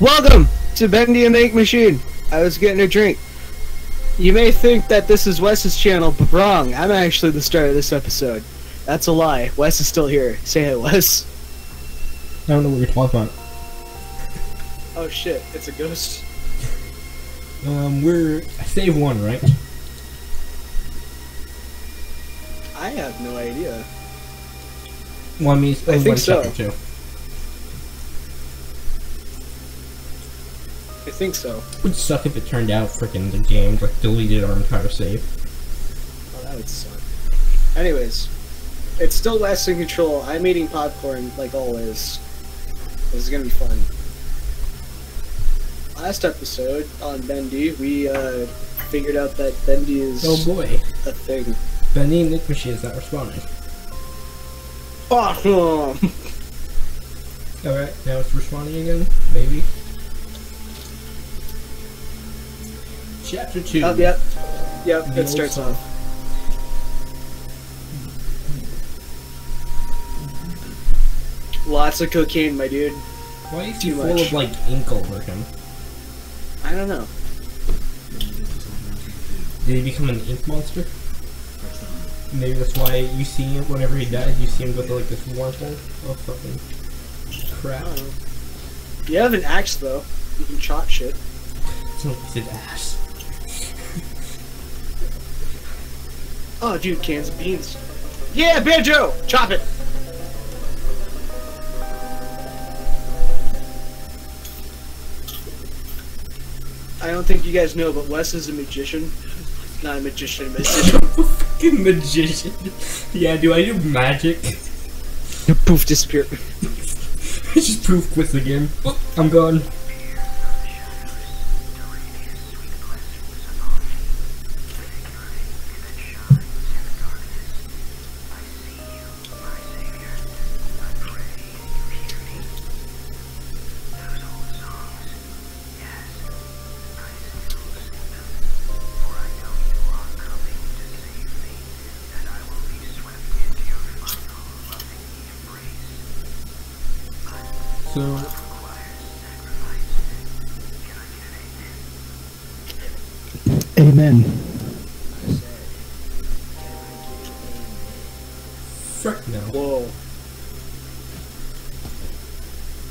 Welcome to Bendy and the Ink Machine. I was getting a drink. You may think that this is Wes's channel, but wrong. I'm actually the star of this episode. That's a lie. Wes is still here. Say hey, Wes. I don't know what you're talking about. Oh shit, it's a ghost. We're save one, right? I have no idea. Well, I mean, I think so. Chapter 2. I think so. It would suck if it turned out freaking the game like deleted our entire save. Oh, that would suck. Anyways, it's still Wes in control. I'm eating popcorn like always. This is gonna be fun. Last episode on Bendy, we figured out that Bendy is a thing. Bendy and the Ink Machine is not responding. Awesome. All right, now it's responding again, maybe. Chapter 2. Oh, yep. Yep, it starts off. Lots of cocaine, my dude. Why is he full of, like, ink over him? I don't know. Did he become an ink monster? Maybe that's why you see him, whenever he dies, you see him go through, like, this waterfall of fucking crap. You have an axe, though. You can chop shit. It's not his ass. Oh, dude, cans of beans. Yeah, banjo! Chop it! I don't think you guys know, but Wes is a magician. Not a magician, magician. Fucking magician. Yeah, dude, I do magic. Poof, disappear. Just poof, quits the game. I'm gone. Amen. Frick no. Whoa.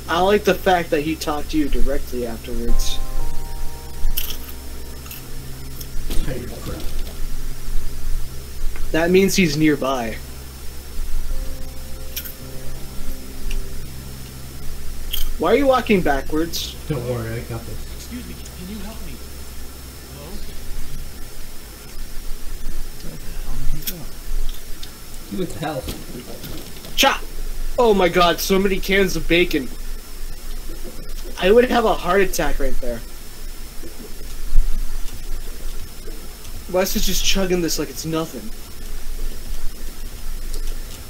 I like the fact that he talked to you directly afterwards. That means he's nearby. Why are you walking backwards? Don't worry, I got this. Excuse me, can you help me? Hello? Where the hell did he go? He chop! Oh my god, so many cans of bacon. I would have a heart attack right there. Wes is just chugging this like it's nothing.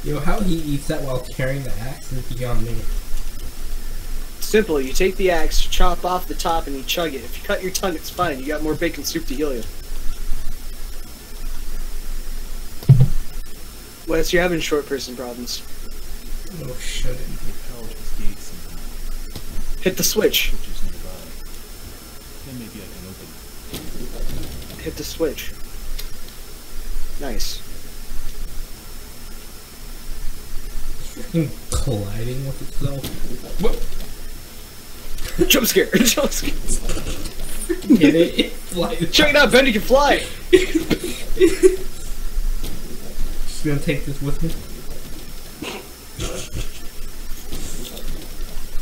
Yo, how he eats that while carrying the axe is beyond me. Simple, you take the axe, you chop off the top, and you chug it. If you cut your tongue, it's fine. You got more bacon soup to heal you. Wes, you're having short person problems. Oh, shit. Hit the switch. Hit the switch. Nice. It's colliding with itself. Whoa! Jump scare! Jump scare! Get it? Check it out, Bendy can fly! Just gonna take this with me.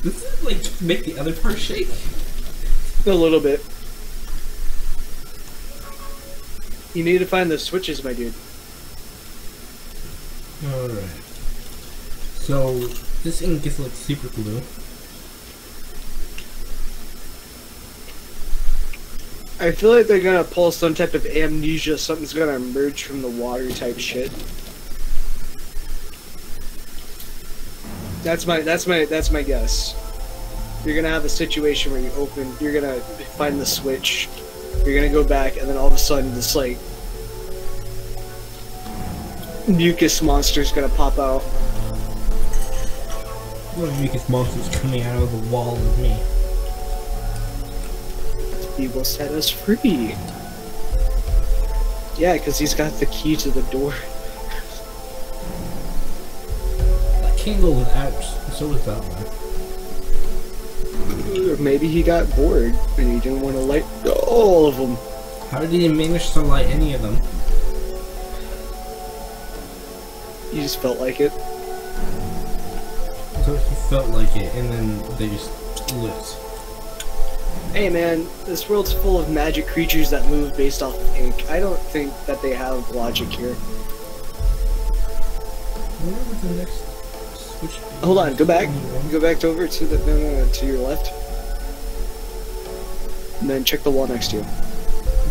This is like make the other part shake? A little bit. You need to find those switches, my dude. Alright. So, this ink is like super glue. I feel like they're gonna pull some type of amnesia, something's gonna emerge from the water type shit. That's my guess. You're gonna have a situation where you open, you're gonna find the switch, you're gonna go back, and then all of a sudden this like mucus monster's gonna pop out. What mucus monster's coming out of the wall of me? he will set us free. Yeah, because he's got the key to the door. That candle was out, so was that one. Or maybe he got bored and he didn't want to light all of them. How did he manage to light any of them? He just felt like it. So he felt like it, and then they just lit. Hey man, this world's full of magic creatures that move based off of ink. I don't think that they have logic here. Where would the next switch be? Hold on, go back. Go back over to the to your left. And then check the wall next to you.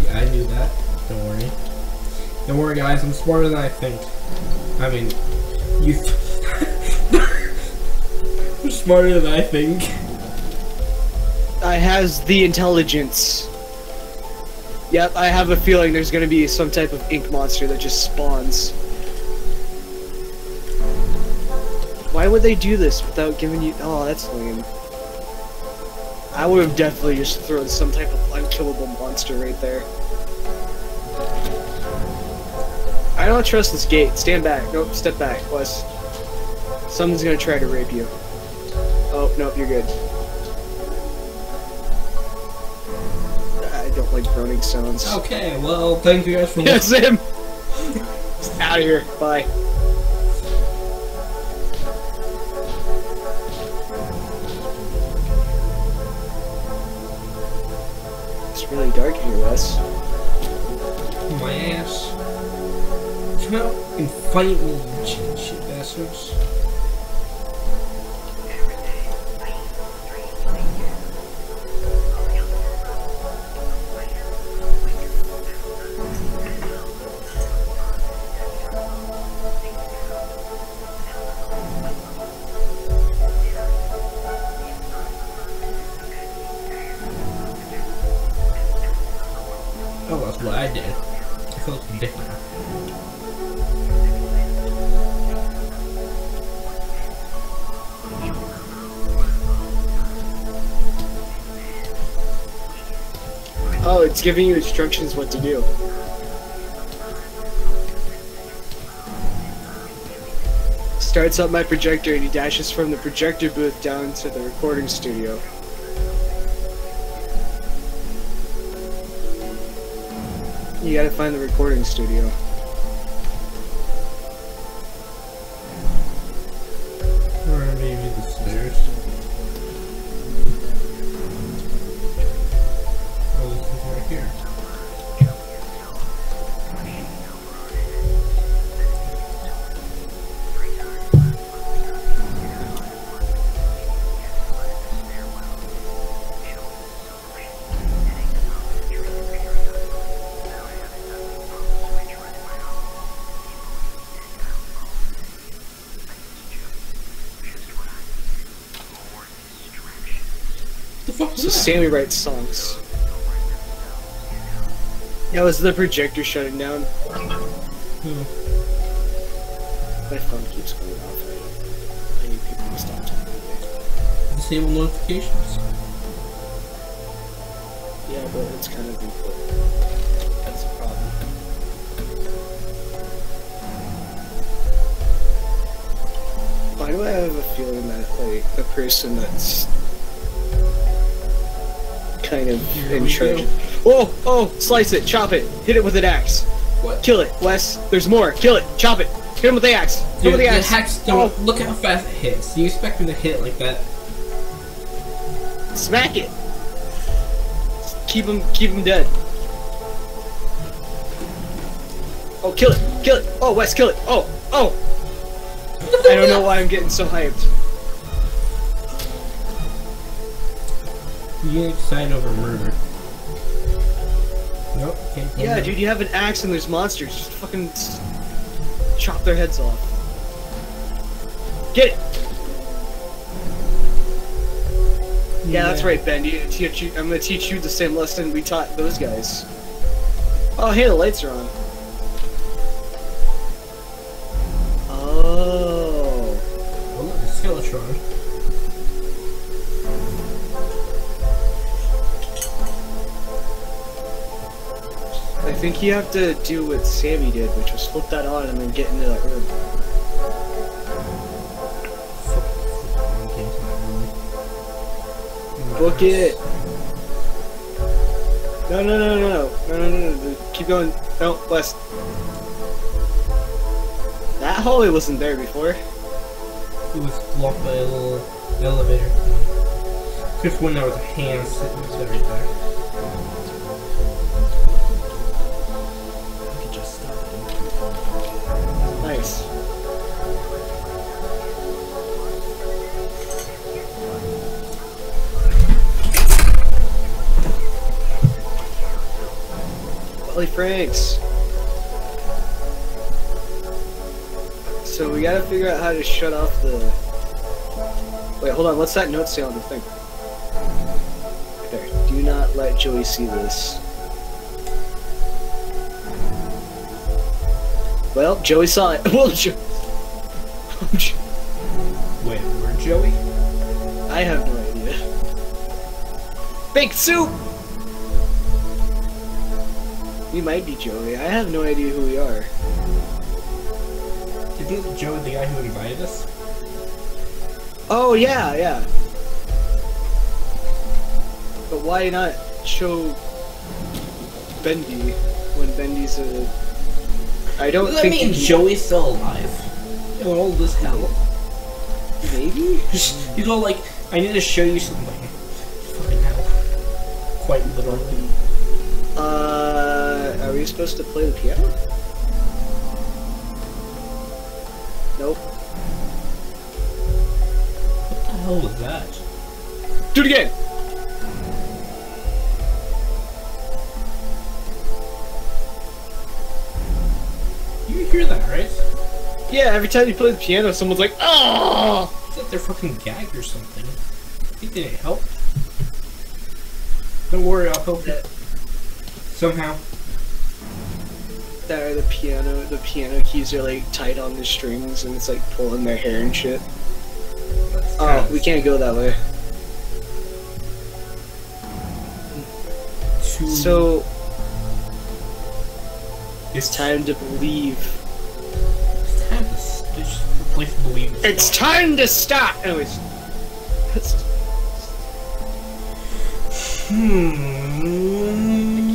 Yeah, I knew that. Don't worry. Don't worry guys, I'm smarter than I think. I mean, you I'm smarter than I think. I has the intelligence. Yep, I have a feeling there's gonna be some type of ink monster that just spawns. Why would they do this without giving you— oh, that's lame. I would have definitely just thrown some type of unkillable monster right there. I don't trust this gate. Stand back. Nope, step back. Plus, someone's gonna try to rape you. Oh, nope, you're good. Don't like groaning sounds. Okay, well, thank you guys for watching. Yes, out of here. Bye. It's really dark in here, Wes. My ass. Come out and fight me, you chicken shit bastards. Oh, it's giving you instructions what to do. Starts up my projector and he dashes from the projector booth down to the recording studio. You gotta find the recording studio. So Sammy writes songs. Yeah, was the projector shutting down? My phone keeps going off. I need people to stop talking to me. Disable notifications. Yeah, but it's kind of important. That's a problem. Why do I have a feeling that like the person that's kind of in charge. Whoa! Oh! Slice it! Chop it! Hit it with an axe! What? Kill it, Wes! There's more! Kill it! Chop it! Hit him with the axe! Dude, with the axe! Don't look how fast it hits. You expect him to hit like that? Smack it! Keep him dead. Oh! Kill it! Kill it! Oh, Wes! Kill it! Oh! Oh! I don't know why I'm getting so hyped. You get excited over murder. Nope, can't kill them. Dude, you have an axe and there's monsters. Just fucking chop their heads off. Get it! Yeah, that's right, Bendy. I'm gonna teach you the same lesson we taught those guys. Oh, hey, the lights are on. Oh. Oh, look, the Skeletron. think you have to do what Sammy did, which was flip that on and then get into that room. Book it! No, no, no, no, no, no, no, no, keep going. No, west. That hallway wasn't there before. It was blocked by a little elevator thing. Just when there was a hand sitting right there. Holy Franks! So we gotta figure out how to shut off the... Wait, hold on, what's that note say on the thing? There, do not let Joey see this. Well, Joey saw it. Well, Joey... Wait, where's Joey? I have no idea. Baked soup! We might be Joey. I have no idea who we are. Isn't Joey the guy who invited us? Oh, yeah, yeah. But why not show Bendy when Bendy's a... I don't think... Does that mean Joey's still alive? It would all just hell. Maybe? He's all like, I need to show you something. Fucking hell. Quite literally. Are we supposed to play the piano? Nope. What the hell was that? Do it again! You hear that, right? Yeah, every time you play the piano, someone's like, "Oh!" It's like they're fucking gagged or something. I think they need help. Don't worry, I'll help you. Somehow. That are the piano keys are like tied on the strings and it's like pulling their hair and shit. That's oh, we can't go that way. So it's time to believe. It's time to believe. It's time to stop. Anyways, that's... I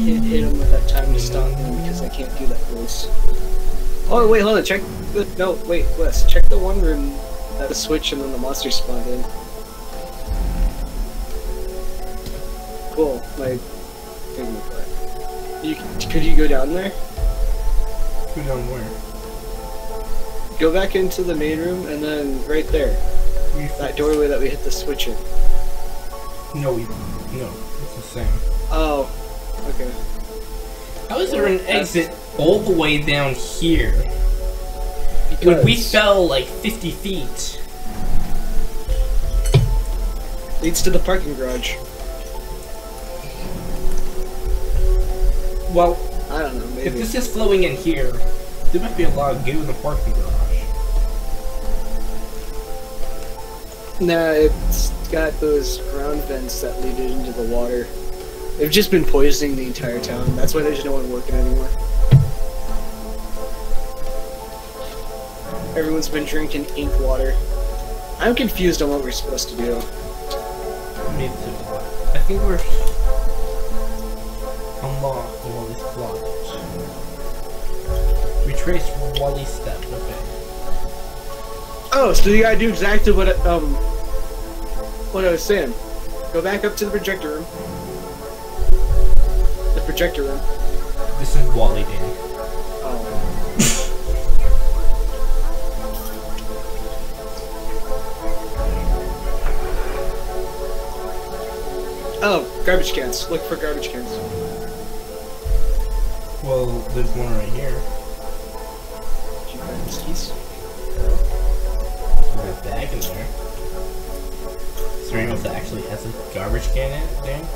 can't hit him with that time to stop him because I can't do that voice. Oh wait, hold on. Check the no. Wait, Wes. Check the one room that a switch and then the monster spawned in. Cool. My thing. You could you go down there? Go down where? Go back into the main room and then right there. That doorway that we hit the switch in. No, we no. It's the same. Oh. Okay. How is there an exit all the way down here? Because when we fell like 50 feet. Leads to the parking garage. Well, I don't know, maybe. If this is flowing in here, there might be a lot of goo in the parking garage. Nah, it's got those ground vents that lead it into the water. They've just been poisoning the entire town. That's why there's no one working anymore. Everyone's been drinking ink water. I'm confused on what we're supposed to do. Me too. I think we're... unlock Wally's clock. Retrace Wally's step. Okay. Oh, so you gotta do exactly what I was saying. Go back up to the projector room. Projector room. This is Wally Dan. Oh. Oh, garbage cans. Look for garbage cans. Well, there's one right here. Did you find these keys? There's a bag in there. Is there anyone that actually has a garbage can in it, Dan?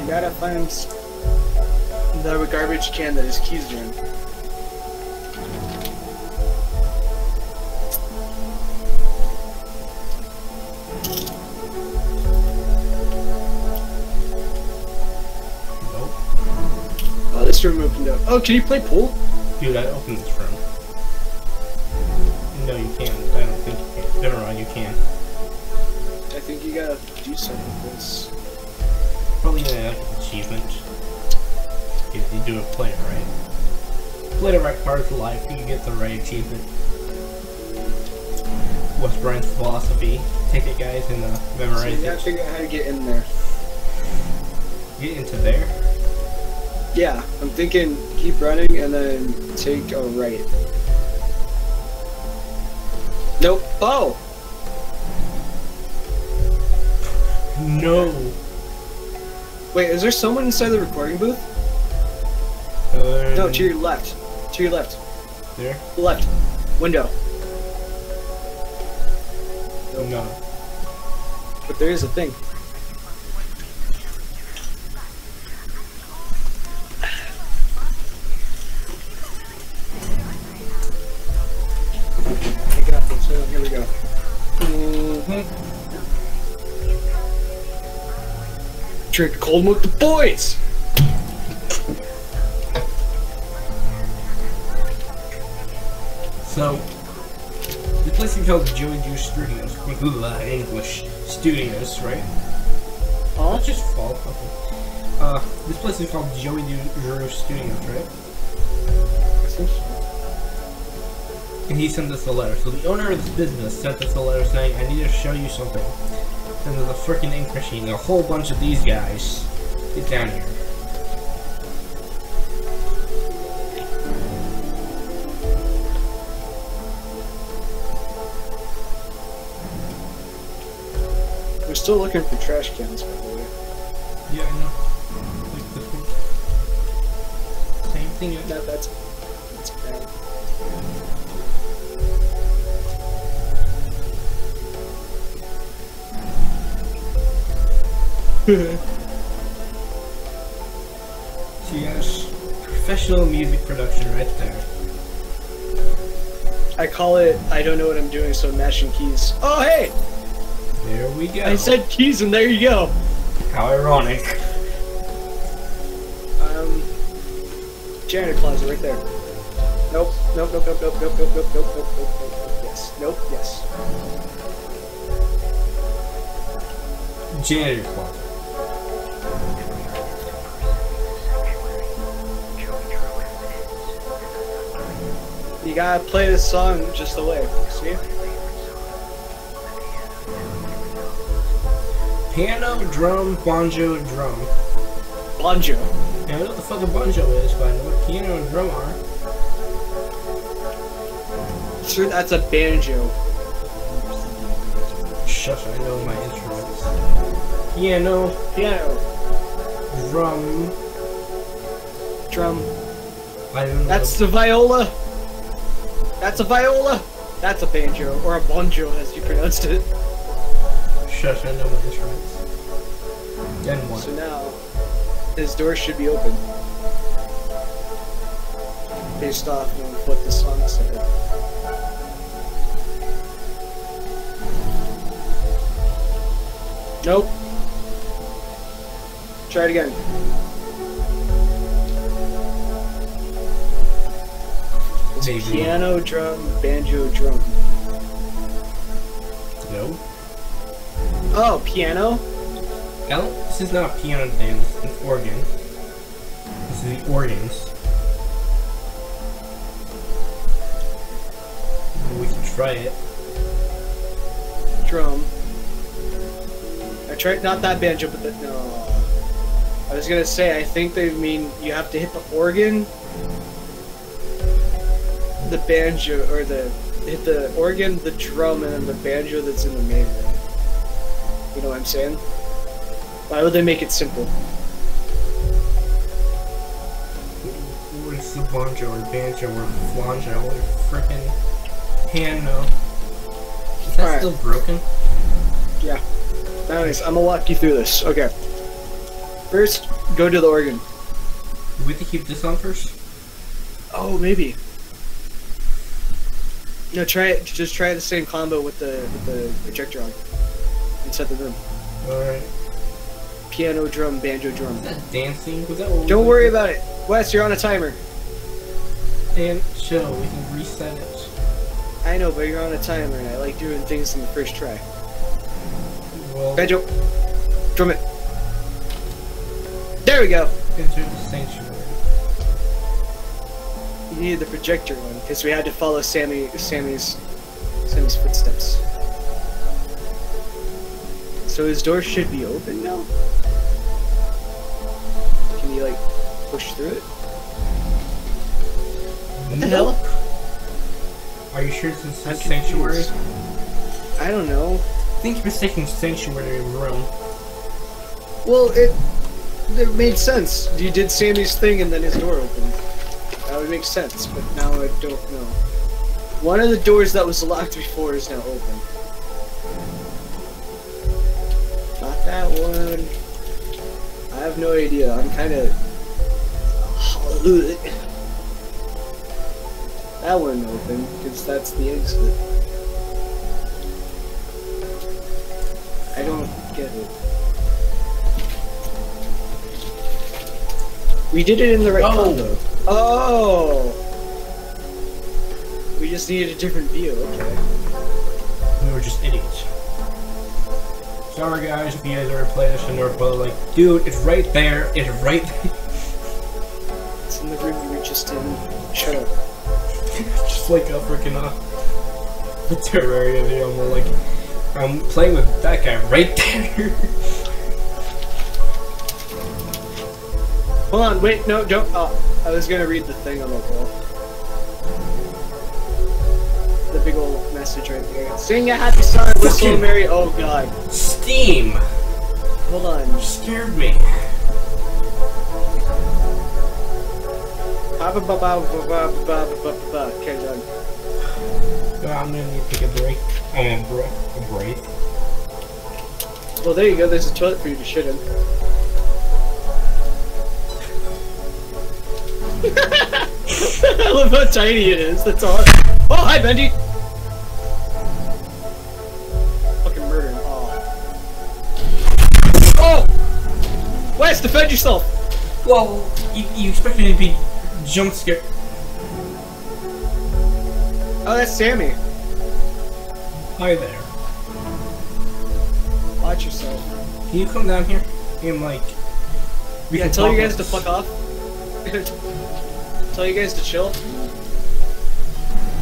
You gotta find the garbage can that his keys are in. this room opened up. Oh, can you play pool? Dude, I opened this room. No, you can't. I don't think you can. Never mind, you can. I think you gotta do something with this. Probably gonna have an achievement. If you do a play it right. Play the right part of life, you get the right achievement. What's Brian's philosophy? Take it, guys, and memorize it. You gotta figure out how to get in there. Get into there? Yeah, I'm thinking keep running and then take a right. Nope. Oh! No! Wait, is there someone inside the recording booth? No, to your left. To your left. There? Left. Window. Nope. No. But there is a thing. Drink cold milk with the boys! So, the place is called Joey Drew Studios, English Studios, right? I'll just fall. Okay. This place is called Joey Drew Studios, right? And he sent us a letter. So the owner of this business sent us a letter saying, I need to show you something. And there's a freaking ink machine, a whole bunch of these guys. Get down here. We're still looking for trash cans, by the way. Yeah, I know. Like the thing. Same thing. That's bad. So yes, professional music production right there. I call it, I don't know what I'm doing, so mashing keys. Oh hey! There we go. I said keys and there you go. How ironic. Janitor closet right there. Nope, nope, nope, nope, nope, nope, nope, nope, nope, nope, nope, nope, yes, nope, yes. Janitor closet. You gotta play this song just the way, see? Piano, drum, banjo, drum. Banjo? I know what the fuck a banjo is, but I know what piano and drum are. Sure, that's a banjo. Shush, I know my instruments. Piano. Drum. I don't know. That's the viola. That's a viola! That's a banjo, or a bonjo as you pronounced it. Shush, I know what this means. Then what? So now, his door should be open. Based off of what the song said. Nope. Try it again. Piano, drum, banjo, drum. No. Oh, piano? No, this is not a piano thing, this is an organ. This is the organs. We can try it. Drum. I tried, not that banjo, but that, no. I was gonna say, I think they mean you have to hit the organ. The banjo, or the organ, the drum, and then the banjo that's in the main room. You know what I'm saying? Why would they make it simple? What is the banjo, or banjo, or flanjo, or frickin' piano? Is that still broken? Yeah. Anyways, I'm gonna walk you through this. Okay. First, go to the organ. Do we have to keep this on first? Oh, maybe. No, try it. Just try the same combo with the ejector on. Inside the room. Alright. Piano, drum, banjo, drum. Is that dancing? Was that what? Don't worry about it. Wes, you're on a timer. And chill, we can reset it. I know, but you're on a timer, and I like doing things on the first try. Well... Pedro! Drum it! There we go! Enter the sanctuary. You needed the projector one, because we had to follow Sammy's footsteps. So his door should be open now? Can you, like, push through it? What the hell? Are you sure it's a sanctuary? I don't know. I think you're mistaking sanctuary room. Well, it made sense. You did Sammy's thing and then his door opened. That would make sense, but now I don't know. One of the doors that was locked before is now open. Not that one. I have no idea. I'm kind of... That one open, because that's the exit. I don't get it. We did it in the right condo. Oh! We just needed a different view, okay. We were just idiots. Sorry guys, if you guys ever play this in North Pole, like, dude, it's right there, it's right there. It's in the room we were just in. Shut up. Just like a freaking the Terraria video, I'm like, I'm playing with that guy right there. Hold on, wait, no, don't. Oh, I was gonna read the thing on the wall. The big old message right there. Sing a happy song, whistle Mary. Oh god. Steam. Hold on. You scared me. Okay, done. I'm gonna need to take a break. Well, there you go. There's a toilet for you to shit in. I love how tiny it is. That's all. Oh, hi, Bendy. Fucking murder him. Oh. Oh. Wes, defend yourself. Whoa. You expect me to be? Jump scare. Oh, that's Sammy. Hi there. Watch yourself. Can you come down here? And like... We can tell you guys to fuck off. Tell you guys to chill.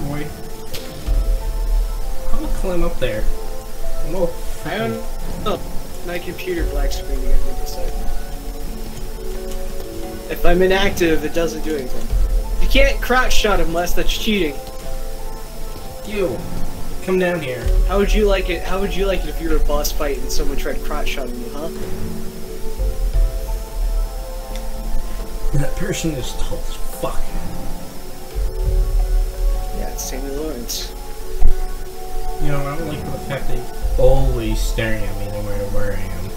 Boy. I'm gonna climb up there. No. I don't know. My computer black screen again for this second. If I'm inactive, it doesn't do anything. You can't crouch shot unless that's cheating. You, come down here. How would you like it? How would you like it if you were a boss fight and someone tried crouch shotting you, huh? That person is tall as fuck. Yeah, it's Sammy Lawrence. You know, I don't like the fact that he's always staring at me no matter where I am.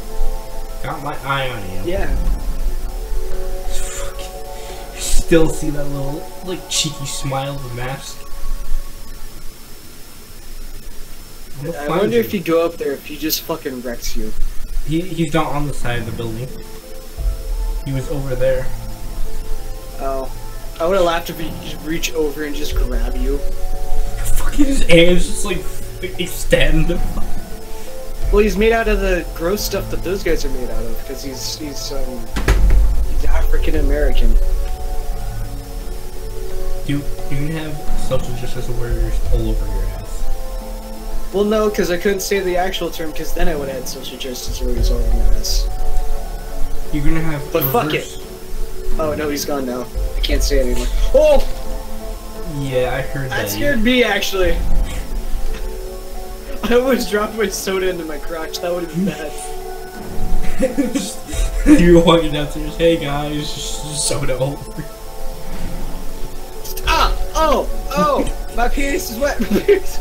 Got my eye on you. Yeah. Still see that little, like, cheeky smile of the mask. I wonder if you go up there, if he just fucking wrecks you. He's not on the side of the building. He was over there. Oh. I would have laughed if he just reached over and just grab you. Fucking his hands just, like, extend. Well, he's made out of the gross stuff that those guys are made out of, because he's African-American. You can have social justice warriors all over your ass. Well, no, because I couldn't say the actual term, because then I would have had social justice warriors all over my ass. You're gonna have. But fuck it. Oh no, he's gone now. I can't say it anymore. Oh. Yeah, I heard that. That scared me actually. I almost dropped my soda into my crotch. That would have been bad. You were walking downstairs. Hey guys, soda all over. Oh! Oh! My penis is wet! My penis!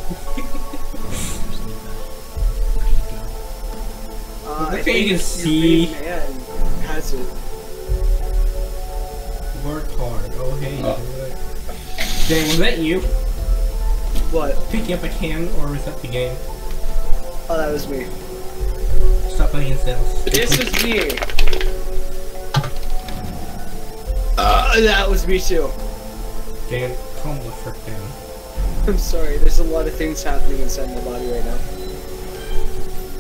I think you can see... Man has it. Work hard. Oh, hey. Oh. Dang, was that you? What? Picking up a can, or was that the game? Oh, that was me. Stop playing yourself. This is me! That was me too. Dan, calm the frick down. I'm sorry, there's a lot of things happening inside my body right now.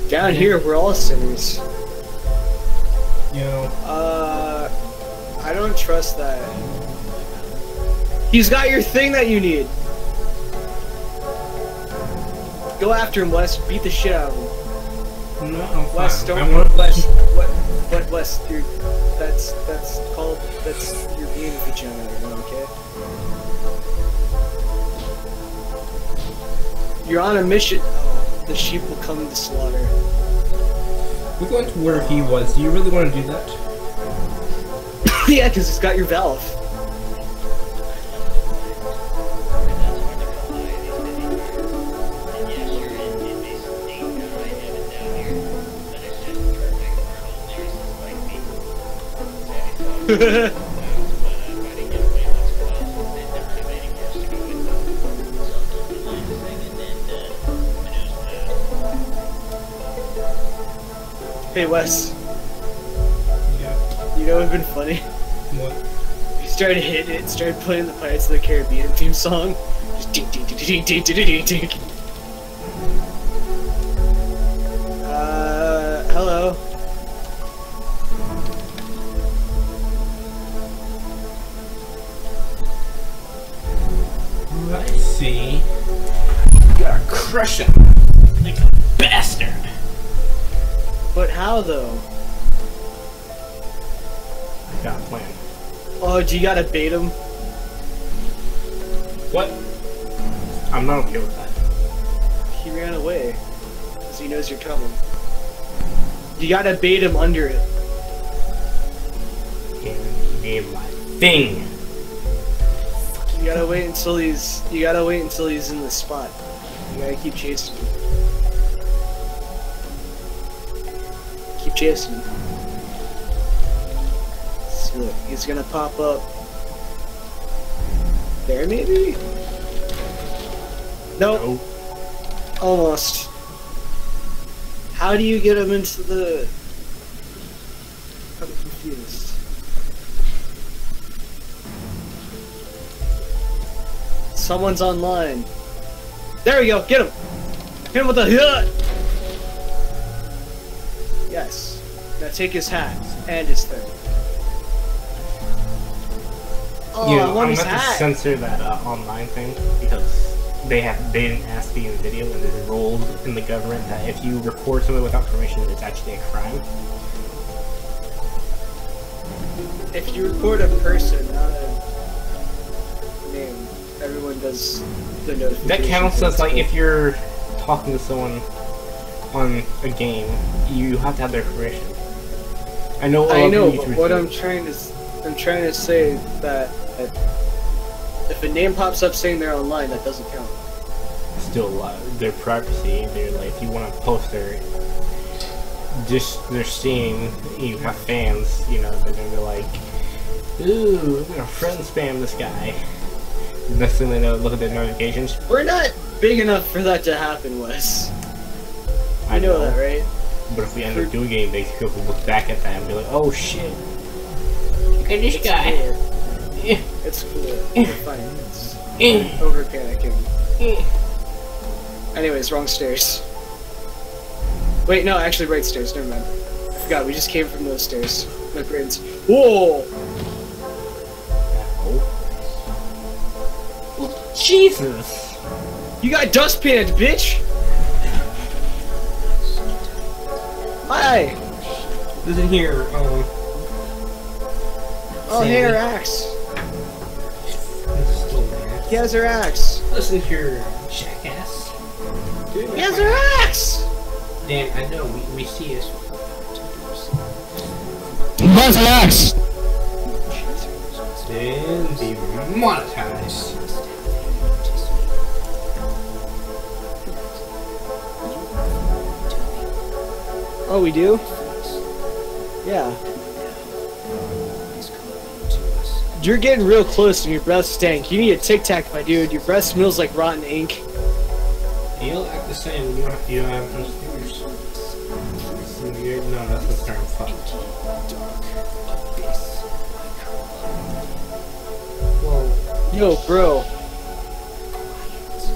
Down here, we're all sinners. You know... I don't trust that. He's got your thing that you need! Go after him, Wes. Beat the shit out of him. No, I'm Wes, fine. Don't... Wes, what, Wes, dude. That's called... That's... You're being a degenerate, okay? You're on a mission. Oh, the sheep will come to slaughter. We're going to where he was. Do you really want to do that? Yeah, because it's got your valve. Hey Wes. Yeah. You know what's been funny? What? You started hitting it, started playing the Pirates of the Caribbean theme song. Just ding ding ding ding ding ding ding. Hello. I see. You are crushing like a bastard. But how though? I got a plan. Oh, do you gotta bait him? What? I'm not okay with that. He ran away. Because he knows you're coming. You gotta bait him under it. He made my thing. You gotta wait until he's in the spot. You gotta keep chasing him. Chasing him. So look, he's gonna pop up there maybe? Nope. No. Almost. How do you get him into the... I'm confused. Someone's online. There we go, get him! Hit him with the hood! Yes. Now take his hat and his thing. Oh, you know, I want his hat. I'm going to censor that online thing because they didn't ask me in the video, and it's rolled in the government that if you record something without permission, it's actually a crime. If you record a person, not a name, everyone does the notification. That counts as like if you're talking to someone on a game, you have to have their permission. I know, but what I'm trying to say that if a name pops up saying they're online, that doesn't count. Still, their privacy, their like, if you want to post their Steam, you have fans, you know, they're gonna be like, ooh, I'm gonna friend spam this guy. The next thing they know, look at their notifications. We're not big enough for that to happen, Wes. I know that, right? But if we end up doing anything, they could look back at that and be like, oh shit. Look at this guy. It's cool. We're fine. It's over panicking. Anyways, wrong stairs. Wait, no, actually right stairs. Never mind. I forgot, we just came from those stairs. My brain's... Whoa! Well, Jesus! You got dustpanned, bitch! Hi! This in here, oh, hey, her axe! He has her axe! Listen here, jackass. Dude, he has her axe! Dan, I know, we see us. He has an axe! Dan, be monetized. Oh, we do? Yeah. You're getting real close and your breath stank. You need a Tic Tac, my dude. Your breath smells like rotten ink. You don't act the same. You don't have to No, that's the term. Fuck. Yo, bro.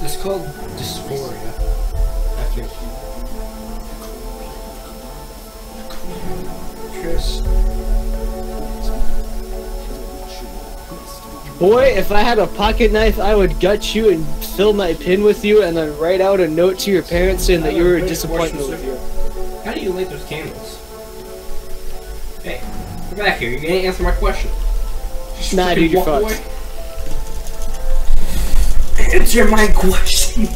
It's called dysphoria. I think. Chris. Boy, if I had a pocket knife, I would gut you and fill my pin with you and then write out a note to your parents saying that you were a disappointment with you. How do you light those candles? Hey, come back here. You can't answer my question. Just nah, dude, you're fucked. Away. Answer my question.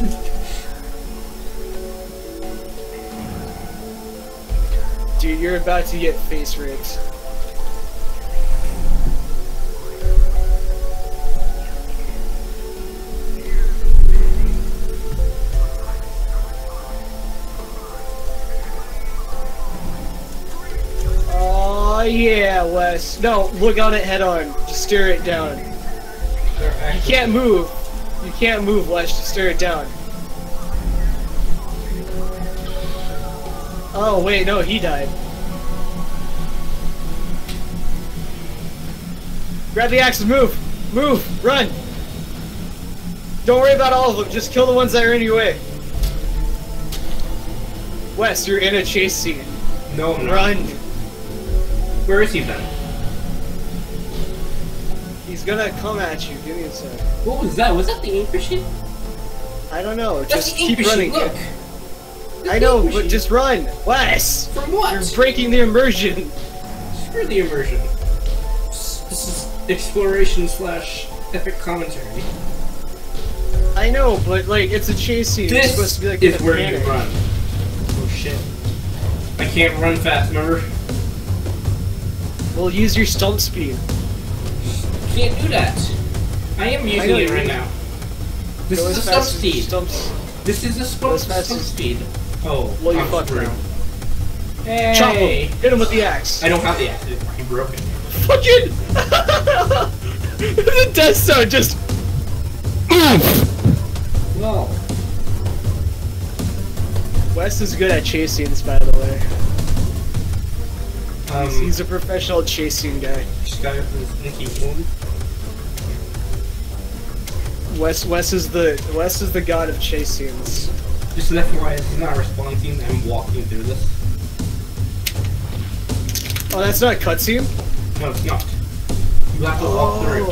Dude, you're about to get face ripped. Oh yeah, Wes. No, look on it head on. Just stare it down. You can't move. You can't move, Wes. Just stare it down. Oh, wait, no, he died. Grab the axes, move! Move! Run! Don't worry about all of them, just kill the ones that are in your way. Wes, you're in a chase scene. No, I'm run! Not. Where is he then? He's gonna come at you, give me a sec. What was that? Was that the ink machine? I don't know, just keep running. Look! I know, but just run! Wes! From what? You're breaking the immersion! Screw the immersion. This is exploration / epic commentary. I know, but like, it's a chase scene. This it's supposed to be like is where you run. Oh shit. I can't run fast, remember? Well, use your stump speed. Can't do that. I am using it right now. This is a stump speed. This is a stump speed. Oh, well, you fucked around. Hey. Chop him. Hit him with the axe. I don't have the axe. It's fucking broken. Fucking. The death zone just. Whoa. Wes is good at chase scenes, by the way. He's a professional chasing guy. Just got it with Nikki Wood. Wes is the god of chase scenes. Just an FYI, he's not responding. I'm walking through this. Oh, that's not a cutscene. No, it's not. You have to walk through.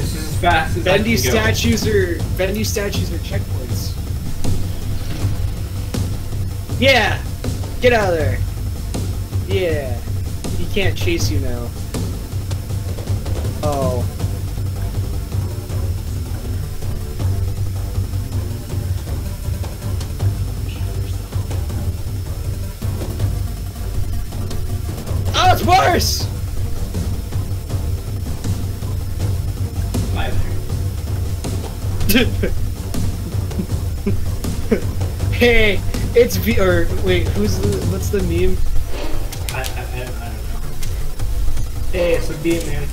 This is as fast as Bendy statues are. Bendy statues are checkpoints. Yeah, get out of there. Yeah, he can't chase you now. Oh. Oh, it's worse! Hey, it's V. Or wait, what's the meme? I don't know. Hey, it's a B, man.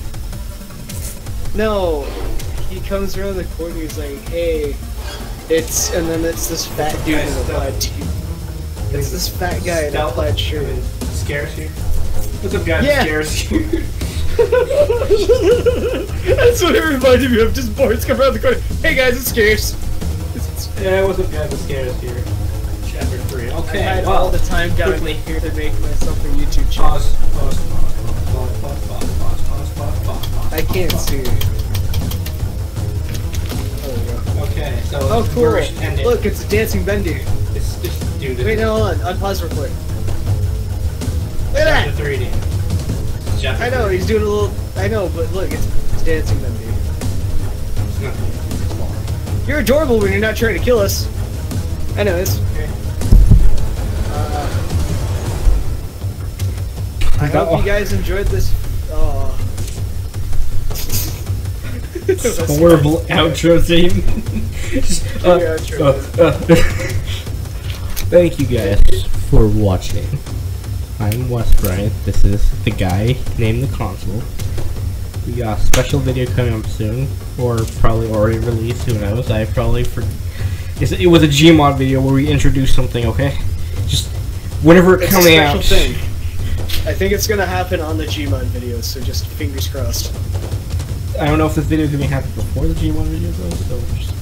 No, he comes around the corner, he's like, hey, it's, and then it's this fat dude in a plaid shirt. It's this fat guy in a plaid shirt. Scares you? What's up, guy that scares you? That's what it reminded me of, just boys come around the corner. Hey guys, it scares. Yeah, what's up, guy that scares you? Chapter 3. Okay, I had all the time down here to make myself a YouTube channel. Pause. I can't see. There we go. Okay, so. Oh, cool. Look, it's a dancing Bendy. It's just dude. Wait, no, hold on. Unpause real quick. Look at that! 3D. I know, he's doing a little. I know, but look, it's dancing Bendy. It's not dancing. You're adorable when you're not trying to kill us. I know this. I hope you guys enjoyed this. Oh. Horrible outro theme. Thank you guys for watching. I'm Wes Bryant. This is the guy named the console. We got a special video coming up soon, or probably already released. Who knows? I probably forgot. It was a Gmod video where we introduced something. Okay, just whenever it's coming out. It's a special thing. I think it's gonna happen on the Gmod video, so just fingers crossed. I don't know if this video is being happened before the G1 video though, so...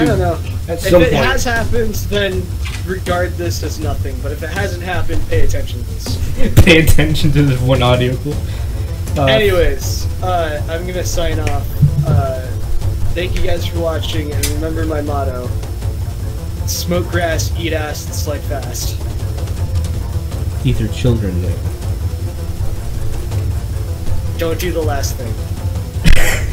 I don't know. At some point. If it has happened, then regard this as nothing, but if it hasn't happened, pay attention to this. Pay attention to this one audio clip. Anyways, I'm gonna sign off. Thank you guys for watching, and remember my motto. Smoke grass, eat ass, and slide fast. Eat your children, Nick. Don't do the last thing.